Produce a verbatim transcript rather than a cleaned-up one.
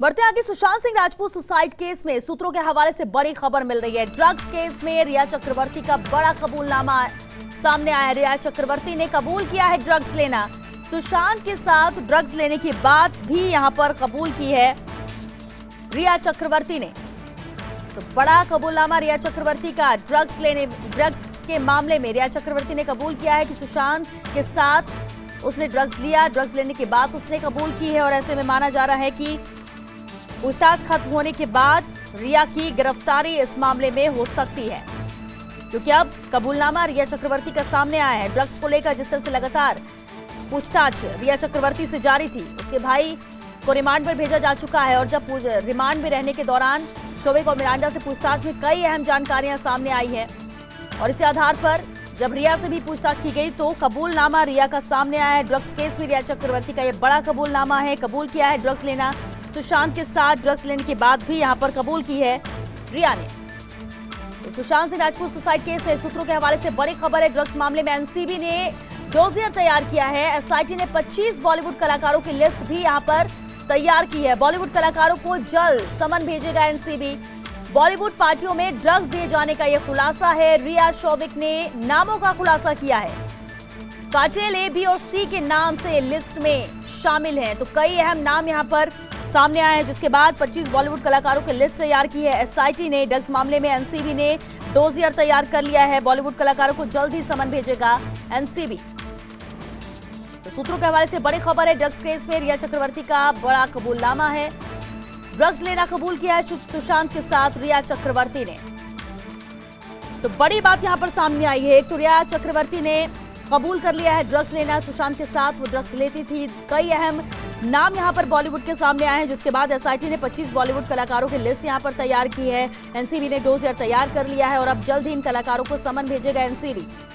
बढ़ते आगे, Sushant Singh Rajput suicide case में सूत्रों के हवाले से बड़ी खबर मिल रही है। ड्रग्स केस में रिया चक्रवर्ती का बड़ा कबूलनामा सामने आया है। रिया चक्रवर्ती ने कबूल किया है ड्रग्स लेना, सुशांत के साथ ड्रग्स लेने की बात भी यहां पर कबूल की है रिया चक्रवर्ती ने। तो बड़ा कबूलनामा रिया चक्रवर्ती का, ड्रग्स लेने ड्रग्स के मामले में रिया चक्रवर्ती ने कबूल किया है कि सुशांत के साथ उसने ड्रग्स लिया, ड्रग्स लेने की बात उसने कबूल की है। और ऐसे में माना जा रहा है कि पूछताछ खत्म होने के बाद रिया की गिरफ्तारी इस मामले में हो सकती है, क्योंकि अब कबूलनामा रिया चक्रवर्ती का सामने आया है। ड्रग्स को लेकर जिस तरह से लगातार पूछताछ रिया चक्रवर्ती से जारी थी, उसके भाई को रिमांड पर भेजा जा चुका है। और जब रिमांड में रहने के दौरान शोविक और मिरांडा से पूछताछ में कई अहम जानकारियां सामने आई है, और इसी आधार पर जब रिया से भी पूछताछ की गई तो कबूलनामा रिया का सामने आया है। ड्रग्स केस में रिया चक्रवर्ती का यह बड़ा कबूलनामा है, कबूल किया है ड्रग्स लेना, सुशांत के साथ ड्रग्स लेने की बात भी यहां पर कबूल की है रिया ने। तो सुशांत सिंह राजपूत सुसाइड केस में सूत्रों के हवाले से बड़ी खबर है। ड्रग्स मामले में एनसीबी ने डोजियर तैयार किया है। एसआईटी ने पच्चीस बॉलीवुड कलाकारों की लिस्ट भी यहां पर तैयार की है। बॉलीवुड कलाकारों को जल्द समन भेजेगा एनसीबी। बॉलीवुड पार्टियों में ड्रग्स दिए जाने का यह खुलासा है। रिया शोविक ने नामों का खुलासा किया है। कार्टेल ए बी और सी के नाम से लिस्ट में शामिल हैं। तो कई अहम नाम यहां पर सामने आए हैं, जिसके बाद पच्चीस बॉलीवुड कलाकारों की लिस्ट तैयार की है एसआईटी ने। ड्रग्स मामले में एनसीबी ने डोजियर तैयार कर लिया है। बॉलीवुड कलाकारों को जल्द ही समन भेजेगा एनसीबी। तो सूत्रों के हवाले से बड़ी खबर है। ड्रग्स केस में रिया चक्रवर्ती का बड़ा कबूलनामा है। ड्रग्स लेना कबूल किया है सुशांत के साथ रिया चक्रवर्ती ने। तो बड़ी बात यहां पर सामने आई है। एक तो रिया चक्रवर्ती ने कबूल कर लिया है ड्रग्स लेना, सुशांत के साथ वो ड्रग्स लेती थी। कई अहम नाम यहां पर बॉलीवुड के सामने आए हैं, जिसके बाद एसआईटी ने पच्चीस बॉलीवुड कलाकारों की लिस्ट यहां पर तैयार की है। एनसीबी ने डोजियर तैयार कर लिया है और अब जल्द ही इन कलाकारों को समन भेजेगा एनसीबी।